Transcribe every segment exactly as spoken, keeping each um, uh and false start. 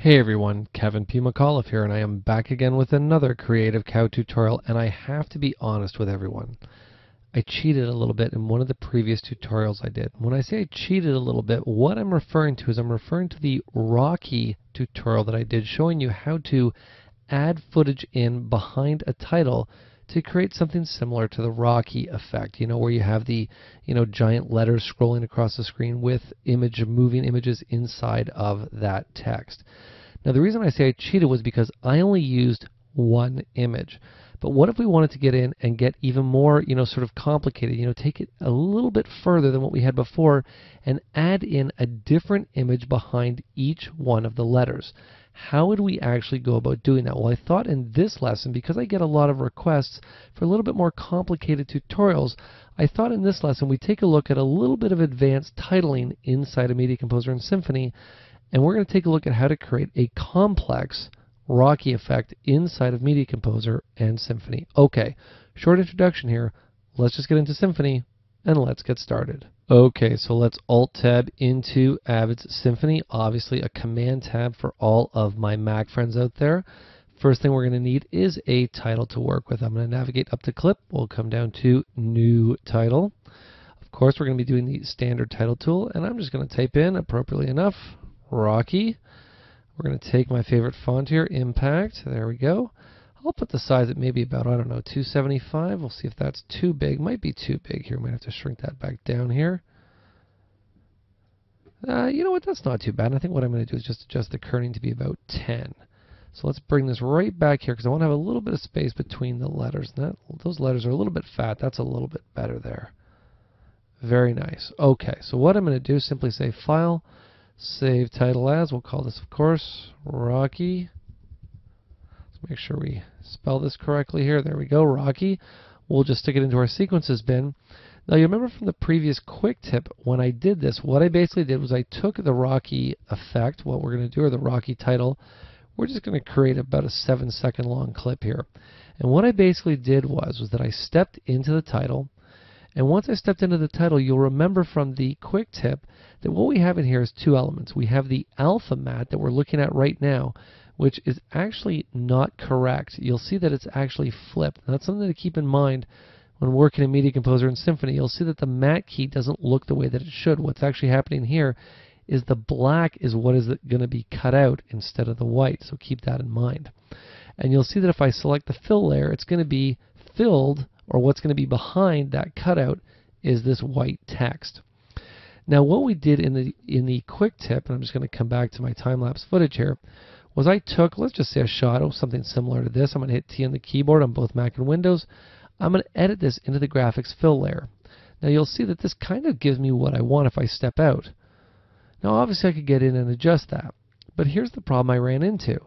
Hey everyone, Kevin P. McAuliffe here, and I am back again with another Creative Cow tutorial, and I have to be honest with everyone. I cheated a little bit in one of the previous tutorials I did. When I say I cheated a little bit, what I'm referring to is I'm referring to the Rocky tutorial that I did showing you how to add footage in behind a title to create something similar to the Rocky effect, you know, where you have the, you know, giant letters scrolling across the screen with image moving images inside of that text. Now, the reason I say I cheated was because I only used one image. But what if we wanted to get in and get even more, you know, sort of complicated, you know, take it a little bit further than what we had before and add in a different image behind each one of the letters? How would we actually go about doing that? Well, I thought in this lesson, because I get a lot of requests for a little bit more complicated tutorials, I thought in this lesson we'd take a look at a little bit of advanced titling inside of Media Composer and Symphony, and we're going to take a look at how to create a complex Rocky effect inside of Media Composer and Symphony. Okay, short introduction here. Let's just get into Symphony and let's get started. Okay, so let's Alt-Tab into Avid's Symphony. Obviously a Command tab for all of my Mac friends out there. First thing we're going to need is a title to work with. I'm going to navigate up to Clip. We'll come down to New Title. Of course, we're going to be doing the standard title tool, and I'm just going to type in, appropriately enough, Rocky. We're going to take my favorite font here, Impact. There we go. I'll put the size at maybe about, I don't know, two seventy-five. We'll see if that's too big. Might be too big here. Might have to shrink that back down here. Uh, you know what? That's not too bad. I think what I'm going to do is just adjust the kerning to be about ten. So let's bring this right back here because I want to have a little bit of space between the letters. That, those letters are a little bit fat. That's a little bit better there. Very nice. Okay, so what I'm going to do is simply say File, Save Title As. We'll call this, of course, Rocky. Let's make sure we spell this correctly here. There we go, Rocky. We'll just stick it into our sequences bin. Now, you remember from the previous quick tip, when I did this, what I basically did was I took the Rocky effect, what we're going to do, or the Rocky title. We're just going to create about a seven second long clip here. And what I basically did was, was that I stepped into the title. And once I stepped into the title, you'll remember from the quick tip that what we have in here is two elements. We have the alpha mat that we're looking at right now, which is actually not correct. You'll see that it's actually flipped. That's something to keep in mind when working in Media Composer and Symphony. You'll see that the mat key doesn't look the way that it should. What's actually happening here is the black is what is going to be cut out instead of the white. So keep that in mind. And you'll see that if I select the fill layer, it's going to be filled, or what's going to be behind that cutout is this white text. Now, what we did in the in the quick tip, and I'm just going to come back to my time-lapse footage here, was I took, let's just say a shot of something similar to this. I'm going to hit T on the keyboard on both Mac and Windows. I'm going to edit this into the graphics fill layer. Now, you'll see that this kind of gives me what I want if I step out. Now, obviously, I could get in and adjust that, but here's the problem I ran into.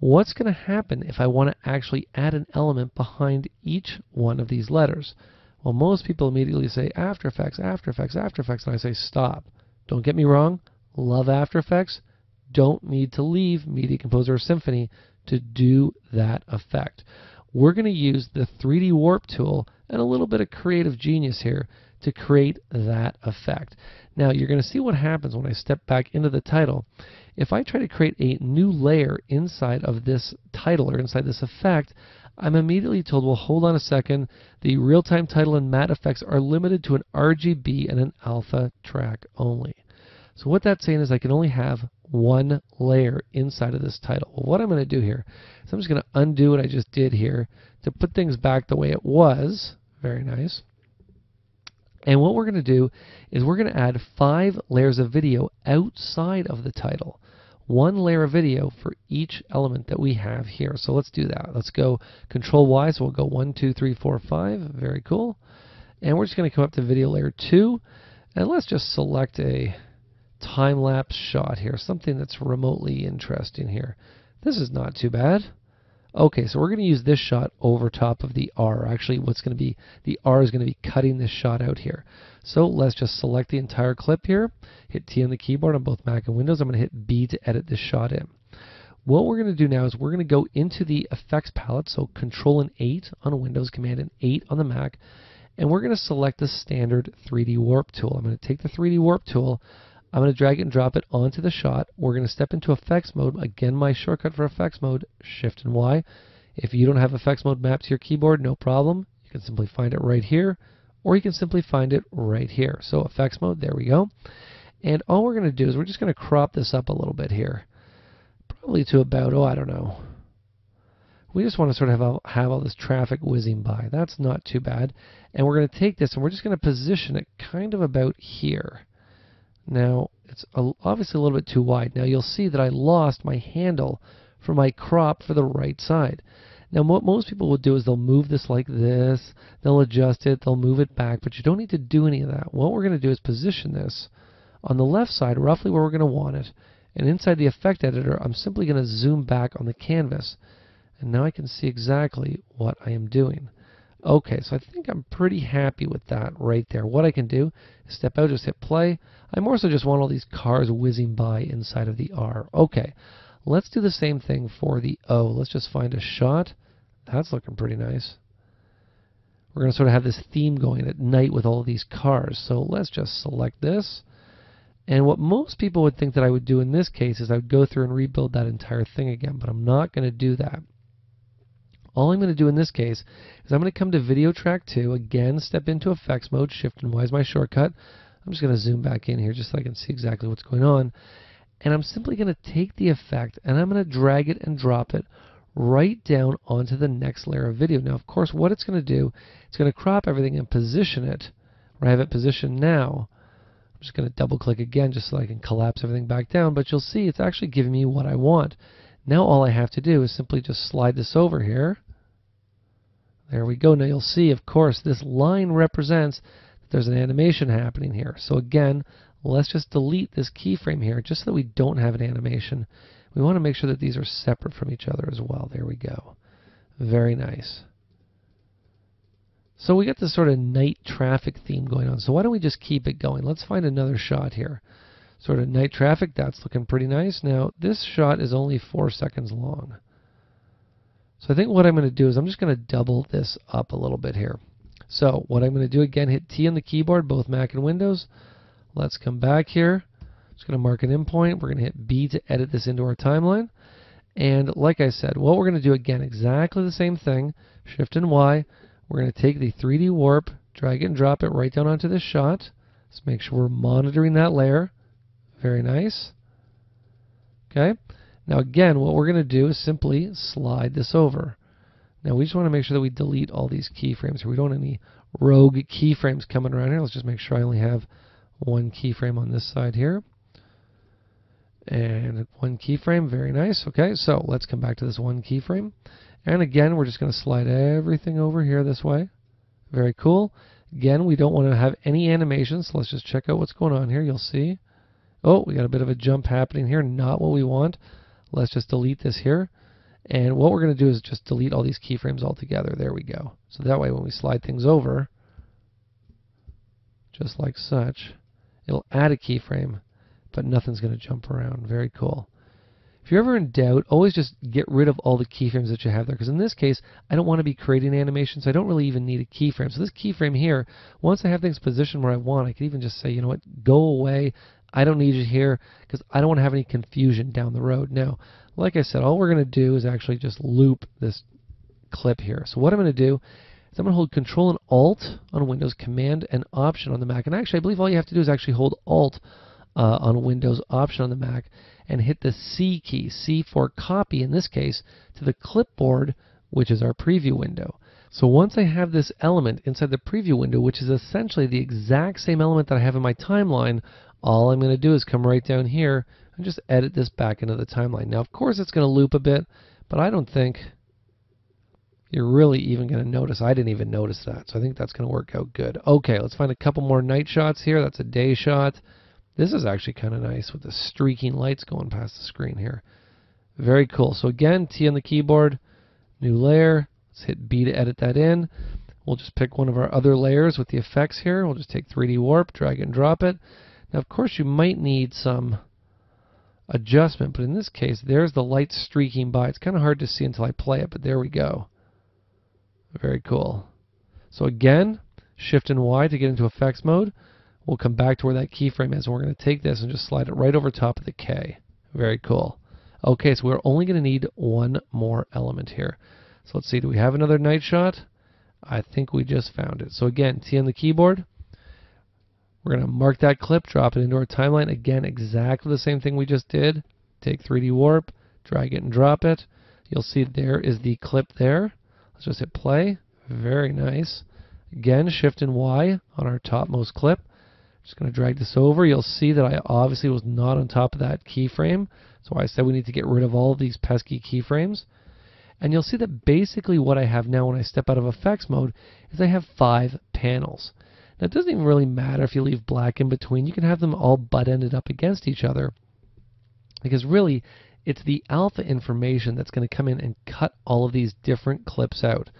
What's going to happen if I want to actually add an element behind each one of these letters? Well, most people immediately say After Effects, After Effects, After Effects, and I say stop. Don't get me wrong, love After Effects. Don't need to leave Media Composer or Symphony to do that effect. We're going to use the three D Warp tool and a little bit of creative genius here to create that effect. Now, you're going to see what happens when I step back into the title. If I try to create a new layer inside of this title or inside this effect, I'm immediately told, well, hold on a second, the real-time title and mat effects are limited to an R G B and an alpha track only. So what that's saying is I can only have one layer inside of this title. Well, what I'm going to do here is I'm just going to undo what I just did here to put things back the way it was. Very nice. And what we're going to do is we're going to add five layers of video outside of the title. One layer of video for each element that we have here. So let's do that. Let's go Control-Y. So we'll go one, two, three, four, five. Very cool. And we're just going to come up to video layer two. And let's just select a time-lapse shot here. Something that's remotely interesting here. This is not too bad. Okay, so we're going to use this shot over top of the R. Actually, what's going to be, the R is going to be cutting this shot out here. So let's just select the entire clip here. Hit T on the keyboard on both Mac and Windows. I'm going to hit B to edit this shot in. What we're going to do now is we're going to go into the effects palette, so Control and eight on Windows, Command and eight on the Mac, and we're going to select the standard three D Warp tool. I'm going to take the three D Warp tool. I'm going to drag and drop it onto the shot. We're going to step into effects mode. Again, my shortcut for effects mode, Shift and Y. If you don't have effects mode mapped to your keyboard, no problem. You can simply find it right here, or you can simply find it right here. So effects mode, there we go. And all we're going to do is we're just going to crop this up a little bit here. Probably to about, oh, I don't know. We just want to sort of have, have all this traffic whizzing by. That's not too bad. And we're going to take this and we're just going to position it kind of about here. Now, it's obviously a little bit too wide. Now, you'll see that I lost my handle for my crop for the right side. Now, what most people will do is they'll move this like this. They'll adjust it. They'll move it back. But you don't need to do any of that. What we're going to do is position this on the left side, roughly where we're going to want it. And inside the effect editor, I'm simply going to zoom back on the canvas. And now I can see exactly what I am doing. Okay, so I think I'm pretty happy with that right there. What I can do is step out, just hit play. I more so just want all these cars whizzing by inside of the R. Okay, let's do the same thing for the O. Let's just find a shot. That's looking pretty nice. We're going to sort of have this theme going at night with all these cars. So let's just select this. And what most people would think that I would do in this case is I would go through and rebuild that entire thing again, but I'm not going to do that. All I'm going to do in this case is I'm going to come to video track two, again, step into effects mode, Shift and Y is my shortcut. I'm just going to zoom back in here just so I can see exactly what's going on. And I'm simply going to take the effect and I'm going to drag it and drop it right down onto the next layer of video. Now, of course, what it's going to do, it's going to crop everything and position it where I have it positioned now. I'm just going to double click again just so I can collapse everything back down, but you'll see it's actually giving me what I want. Now all I have to do is simply just slide this over here. There we go. Now you'll see, of course, this line represents that there's an animation happening here. So again, let's just delete this keyframe here just so that we don't have an animation. We want to make sure that these are separate from each other as well. There we go. Very nice. So we got this sort of night traffic theme going on. So why don't we just keep it going? Let's find another shot here. Sort of night traffic, that's looking pretty nice. Now, this shot is only four seconds long. So I think what I'm going to do is I'm just going to double this up a little bit here. So what I'm going to do, again, hit T on the keyboard, both Mac and Windows. Let's come back here. Just going to mark an endpoint. We're going to hit B to edit this into our timeline. And like I said, what we're going to do, again, exactly the same thing, Shift and Y. We're going to take the three D Warp, drag it and drop it right down onto this shot. Let's make sure we're monitoring that layer. Very nice. Okay. Now again, what we're going to do is simply slide this over. Now we just want to make sure that we delete all these keyframes. We don't want any rogue keyframes coming around here. Let's just make sure I only have one keyframe on this side here. And one keyframe. Very nice. Okay. So let's come back to this one keyframe. And again, we're just going to slide everything over here this way. Very cool. Again, we don't want to have any animations. So let's just check out what's going on here. You'll see. Oh, we got a bit of a jump happening here. Not what we want. Let's just delete this here. And what we're going to do is just delete all these keyframes altogether. There we go. So that way when we slide things over, just like such, it'll add a keyframe, but nothing's going to jump around. Very cool. If you're ever in doubt, always just get rid of all the keyframes that you have there, because in this case, I don't want to be creating animations, so I don't really even need a keyframe. So this keyframe here, once I have things positioned where I want, I can even just say, you know what, go away. I don't need you here because I don't want to have any confusion down the road. Now, like I said, all we're going to do is actually just loop this clip here. So what I'm going to do is I'm going to hold Control and Alt on Windows, Command and Option on the Mac. And actually, I believe all you have to do is actually hold Alt uh, on Windows, Option on the Mac, and hit the C key, C for copy in this case, to the clipboard, which is our preview window. So once I have this element inside the preview window, which is essentially the exact same element that I have in my timeline, all I'm going to do is come right down here and just edit this back into the timeline. Now, of course, it's going to loop a bit, but I don't think you're really even going to notice. I didn't even notice that, so I think that's going to work out good. Okay, let's find a couple more night shots here. That's a day shot. This is actually kind of nice with the streaking lights going past the screen here. Very cool. So again, T on the keyboard, new layer. Let's hit B to edit that in. We'll just pick one of our other layers with the effects here. We'll just take three D Warp, drag and drop it. Now, of course, you might need some adjustment, but in this case, there's the light streaking by. It's kind of hard to see until I play it, but there we go. Very cool. So again, Shift and Y to get into effects mode. We'll come back to where that keyframe is, and we're going to take this and just slide it right over top of the K. Very cool. Okay, so we're only going to need one more element here. So let's see, do we have another night shot? I think we just found it. So again, T on the keyboard. We're going to mark that clip, drop it into our timeline. Again, exactly the same thing we just did. Take three D Warp, drag it and drop it. You'll see there is the clip there. Let's just hit play. Very nice. Again, Shift and Y on our topmost clip. Just going to drag this over. You'll see that I obviously was not on top of that keyframe. So I said we need to get rid of all of these pesky keyframes. And you'll see that basically what I have now when I step out of effects mode is I have five panels. Now it doesn't even really matter if you leave black in between. You can have them all butt-ended up against each other, because really it's the alpha information that's going to come in and cut all of these different clips out.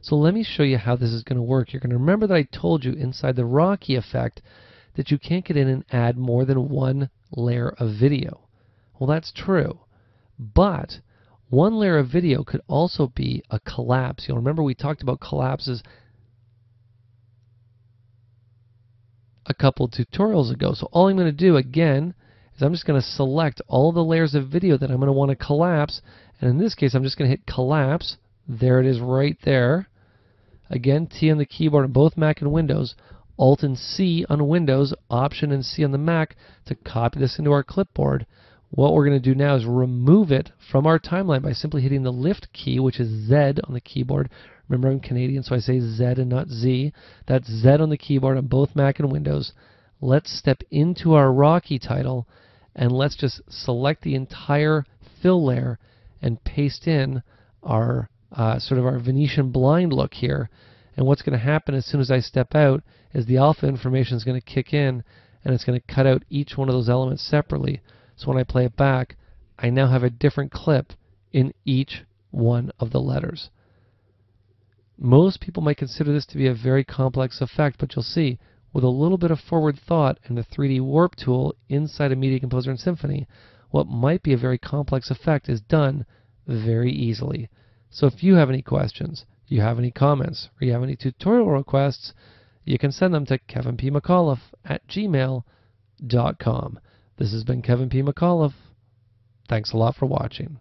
So let me show you how this is going to work. You're going to remember that I told you inside the Rocky effect that you can't get in and add more than one layer of video. Well, that's true, but one layer of video could also be a collapse. You'll remember we talked about collapses a couple tutorials ago. So all I'm going to do again is I'm just going to select all the layers of video that I'm going to want to collapse, and in this case I'm just going to hit collapse. There it is right there. Again, T on the keyboard on both Mac and Windows. Alt and C on Windows, Option and C on the Mac to copy this into our clipboard. What we're going to do now is remove it from our timeline by simply hitting the Lift key, which is Z on the keyboard. Remember, I'm Canadian, so I say Z and not Z. That's Z on the keyboard on both Mac and Windows. Let's step into our Rocky title, and let's just select the entire fill layer and paste in our uh, sort of our Venetian blind look here. And what's going to happen as soon as I step out is the alpha information is going to kick in, and it's going to cut out each one of those elements separately. So when I play it back, I now have a different clip in each one of the letters. Most people might consider this to be a very complex effect, but you'll see with a little bit of forward thought and the three D Warp tool inside of Media Composer and Symphony, what might be a very complex effect is done very easily. So if you have any questions, you have any comments, or you have any tutorial requests, you can send them to Kevin P McAuliffe at gmail dot com. This has been Kevin P McAuliffe. Thanks a lot for watching.